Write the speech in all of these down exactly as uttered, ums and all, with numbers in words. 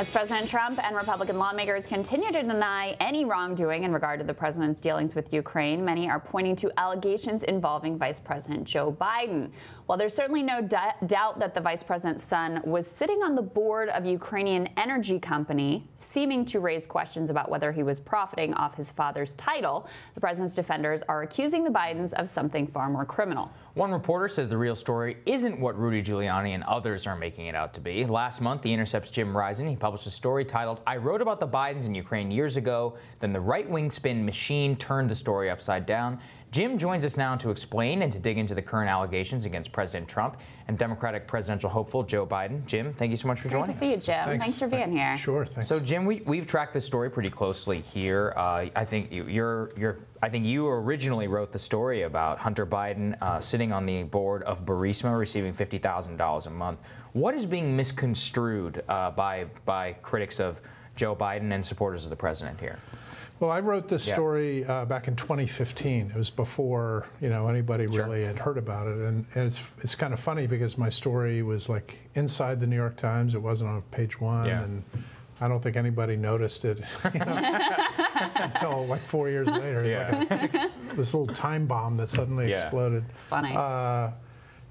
As President Trump and Republican lawmakers continue to deny any wrongdoing in regard to the president's dealings with Ukraine, many are pointing to allegations involving Vice President Joe Biden. While there's certainly no doubt that the vice president's son was sitting on the board of Ukrainian energy company, seeming to raise questions about whether he was profiting off his father's title, the president's defenders are accusing the Bidens of something far more criminal. One reporter says the real story isn't what Rudy Giuliani and others are making it out to be. Last month, The Intercept's Jim Risen, he published a story titled, "I Wrote About the Bidens in Ukraine Years Ago, Then the Right-Wing Spin Machine Turned the Story Upside Down." Jim joins us now to explain and to dig into the current allegations against President Trump and Democratic presidential hopeful Joe Biden. Jim, thank you so much for joining us. Great to see you, Jim. Thanks, thanks for being here. Sure, thanks. So, Jim, we, we've tracked this story pretty closely here. Uh, I think you, you're, you're, I think you originally wrote the story about Hunter Biden uh, sitting on the board of Burisma, receiving fifty thousand dollars a month. What is being misconstrued uh, by by critics of Joe Biden and supporters of the president here? Well, I wrote this yeah. story uh, back in twenty fifteen. It was before, you know, anybody sure. really had heard about it, and, and it's it's kind of funny because my story was like inside the New York Times. It wasn't on page one, yeah. and I don't think anybody noticed it, you know, until like four years later. It's yeah. like a tick, this little time bomb that suddenly yeah. exploded. It's funny. Uh,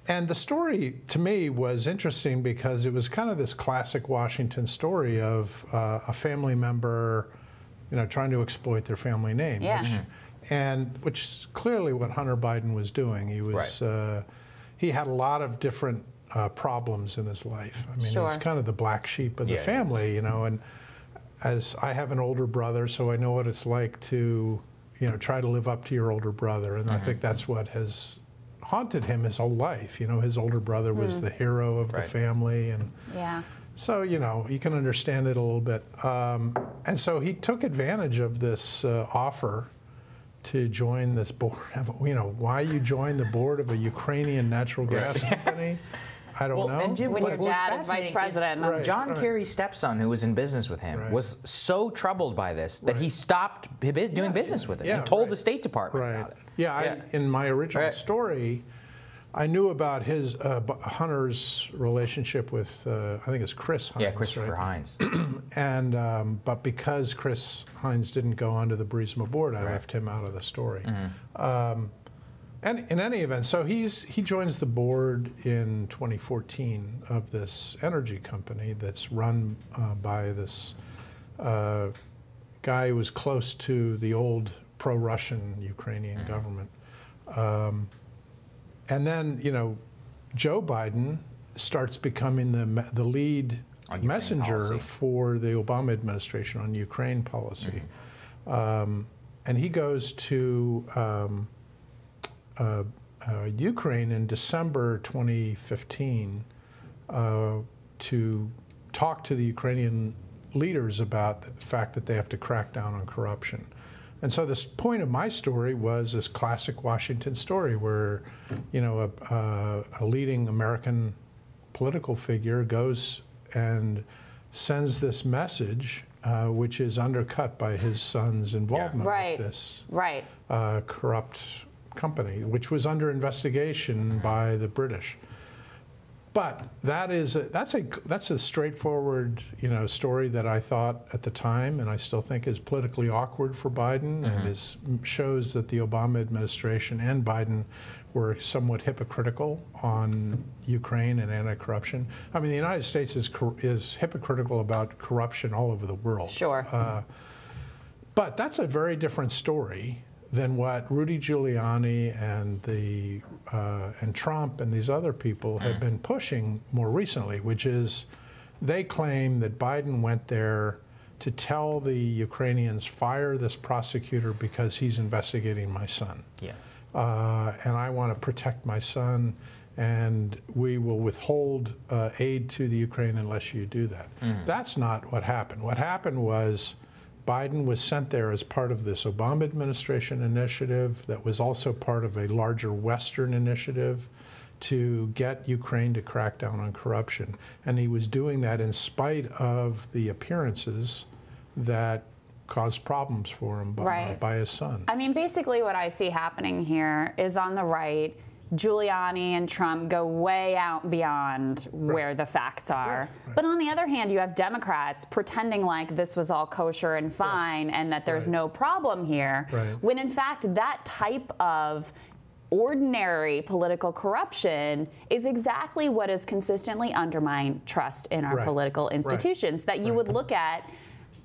and the story to me was interesting because it was kind of this classic Washington story of uh, a family member, you know, trying to exploit their family name, yeah. which, and which is clearly what Hunter Biden was doing. He was, right. uh, he had a lot of different uh, problems in his life. I mean, sure. he's kind of the black sheep of yeah, the family, you know. And as I have an older brother, so I know what it's like to, you know, try to live up to your older brother. And mm-hmm. I think that's what has haunted him his whole life. You know, his older brother was mm. the hero of right. the family, and yeah. so, you know, you can understand it a little bit. Um, and so he took advantage of this uh, offer to join this board. Of, you know, why you join the board of a Ukrainian natural gas right. company, I don't well, know. And Jim, when but your dad is vice president. Is, right, John right. Kerry's stepson, who was in business with him, right. was so troubled by this that right. he stopped doing yeah, business with it. Yeah, he told right. the State Department right. about it. Yeah, yeah. I, in my original right. story, I knew about his uh, Hunter's relationship with uh, I think it's Chris Hines. Yeah, Christopher right? Hines. and um, but because Chris Hines didn't go onto the Burisma board, I right. left him out of the story. Mm-hmm. um, and in any event, so he's he joins the board in twenty fourteen of this energy company that's run uh, by this uh, guy who was close to the old pro-Russian Ukrainian mm-hmm. government. Um, And then, you know, Joe Biden starts becoming the the lead messenger policy. For the Obama administration on Ukraine policy, mm-hmm. um, and he goes to um, uh, uh, Ukraine in December twenty fifteen uh, to talk to the Ukrainian leaders about the fact that they have to crack down on corruption. And so this point of my story was this classic Washington story where, you know, a, uh, a leading American political figure goes and sends this message, uh, which is undercut by his son's involvement yeah. right. with this right. uh, corrupt company, which was under investigation by the British. But that is a, that's a that's a straightforward, you know, story that I thought at the time, and I still think is politically awkward for Biden, mm-hmm. and is, shows that the Obama administration and Biden were somewhat hypocritical on Ukraine and anti-corruption. I mean, the United States is is hypocritical about corruption all over the world. Sure. Uh, but that's a very different story than what Rudy Giuliani and the uh, and Trump and these other people have been pushing more recently, which is they claim that Biden went there to tell the Ukrainians, fire this prosecutor because he's investigating my son. Yeah. Uh, and I want to protect my son, and we will withhold uh, aid to the Ukraine unless you do that. Mm. That's not what happened. What happened was Biden was sent there as part of this Obama administration initiative that was also part of a larger Western initiative to get Ukraine to crack down on corruption. And he was doing that in spite of the appearances that caused problems for him by, right. by his son. I mean, basically what I see happening here is on the right, Giuliani and Trump go way out beyond right. where the facts are. Right. Right. But on the other hand, you have Democrats pretending like this was all kosher and fine right. and that there's right. no problem here, right. when in fact that type of ordinary political corruption is exactly what has consistently undermined trust in our right. political institutions, right. that you right. would look at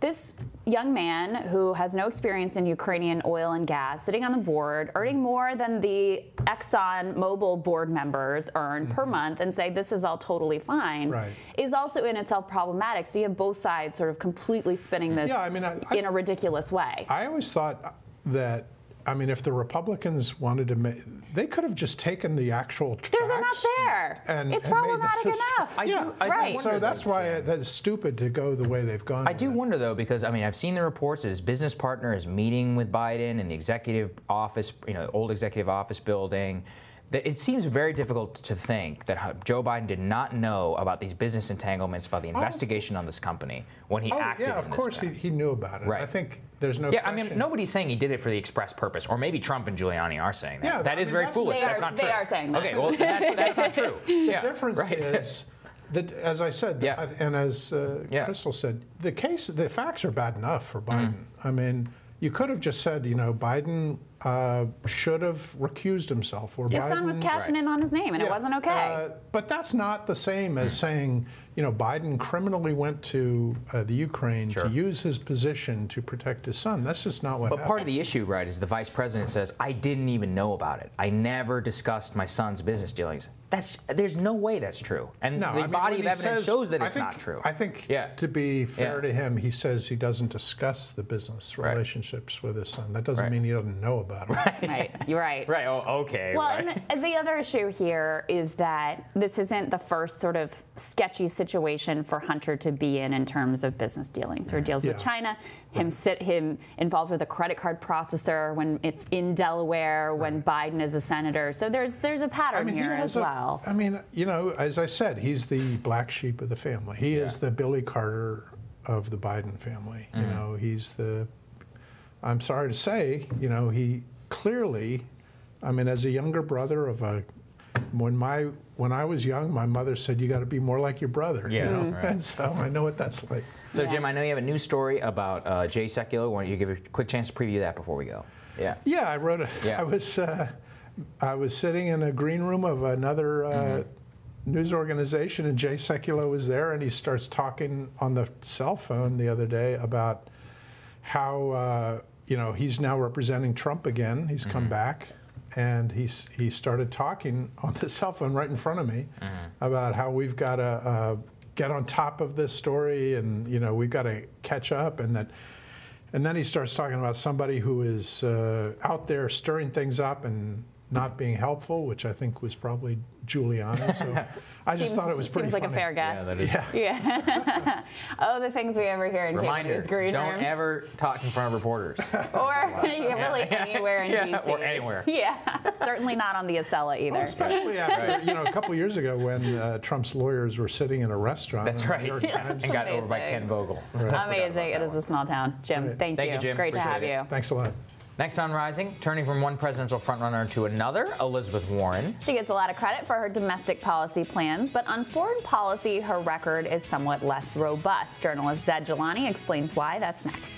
this young man who has no experience in Ukrainian oil and gas, sitting on the board, earning more than the Exxon Mobil board members earn mm-hmm. per month, and say this is all totally fine, right. is also in itself problematic. So you have both sides sort of completely spinning this yeah, I mean, I, I, in a ridiculous way. I always thought that, I mean, if the Republicans wanted to make, they could have just taken the actual facts. There's enough there. And, it's and problematic enough. I yeah, do, I right. do so that's why it's stupid to go the way they've gone. I do that. wonder, though, because, I mean, I've seen the reports that his business partner is meeting with Biden in the executive office, you know, old executive office building. That it seems very difficult to think that Joe Biden did not know about these business entanglements, about the investigation oh, on this company when he oh, acted. Yeah, of in this course he, he knew about it. Right. I think there's no. Yeah, question. I mean, nobody's saying he did it for the express purpose, or maybe Trump and Giuliani are saying that. Yeah, that I is mean, very that's, foolish. They are, that's not true. They are saying that. Okay, well, that's, that's not true. The yeah, difference right? is that, as I said, the, yeah. and as uh, yeah. Crystal said, the case, the facts are bad enough for Biden. Mm. I mean. You could have just said, you know, Biden uh, should have recused himself. Or his Biden, son was cashing right. in on his name, and yeah, it wasn't okay. Uh, but that's not the same as saying, you know, Biden criminally went to uh, the Ukraine sure. to use his position to protect his son. That's just not what but happened. But part of the issue, right, is the vice president says, I didn't even know about it. I never discussed my son's business dealings. That's, there's no way that's true. And no, the I mean, body of evidence says, shows that it's think, not true. I think, yeah. to be fair yeah. to him, he says he doesn't discuss the business right. relationships with his son. That doesn't right. mean he doesn't know about it. Right. right. You're right. Right. Oh, okay. Well, right. and the other issue here is that this isn't the first sort of sketchy situation for Hunter to be in in terms of business dealings or deals yeah. with China, him, sit, him involved with a credit card processor when if in Delaware, when right. Biden is a senator. So there's, there's a pattern I mean, here he as well. A, I mean, you know, as I said, he's the black sheep of the family. He yeah. is the Billy Carter of the Biden family. Mm-hmm. You know, he's the, I'm sorry to say, you know, he clearly, I mean, as a younger brother of a, when my, when I was young, my mother said, you got to be more like your brother. Yeah, you know? Right. And so I know what that's like. So, yeah. Jim, I know you have a news story about uh, Jay Sekulow. Why don't you give a quick chance to preview that before we go? Yeah. Yeah, I wrote a, yeah. I was, uh, I was sitting in a green room of another uh, mm-hmm. news organization, and Jay Sekulow was there, and he starts talking on the cell phone the other day about how uh, you know, he's now representing Trump again. He's mm-hmm. come back, and he's he started talking on the cell phone right in front of me mm-hmm. about how we've got to uh, get on top of this story, and you know, we've got to catch up, and that. And then he starts talking about somebody who is uh, out there stirring things up and not being helpful, which I think was probably Giuliani. So I just seems, thought it was pretty seems funny. Seems like a fair guess. Yeah. That is. yeah. yeah. Oh, the things we ever hear in Caitlin's green don't rooms. Ever talk in front of reporters. or yeah, really yeah. anywhere in yeah. D C Or anywhere. Yeah, certainly not on the Acela either. Well, especially after, right. you know, a couple years ago when uh, Trump's lawyers were sitting in a restaurant. That's right. New York Times. And got amazing. Over by Ken Vogel. Right. Amazing. It is a small town. Jim, right. thank, thank you. you Jim. Great Appreciate to have it. you. Thanks a lot. Next on Rising, turning from one presidential frontrunner to another, Elizabeth Warren. She gets a lot of credit for her domestic policy plans, but on foreign policy, her record is somewhat less robust. Journalist Zed Jelani explains why. That's next.